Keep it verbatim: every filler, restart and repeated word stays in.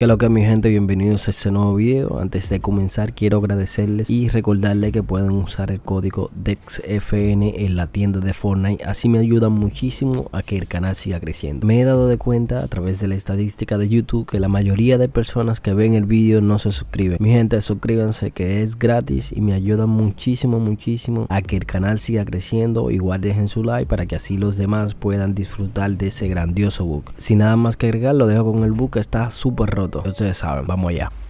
¿Qué es lo que es, mi gente? Bienvenidos a este nuevo video. Antes de comenzar quiero agradecerles y recordarles que pueden usar el código D E X F N en la tienda de Fortnite. Así me ayuda muchísimo a que el canal siga creciendo. Me he dado de cuenta a través de la estadística de YouTube que la mayoría de personas que ven el video no se suscriben. Mi gente, suscríbanse, que es gratis y me ayuda muchísimo muchísimo a que el canal siga creciendo. Igual dejen su like para que así los demás puedan disfrutar de ese grandioso book. Sin nada más que agregar, lo dejo con el book, está súper roto. Ustedes saben, vamos allá.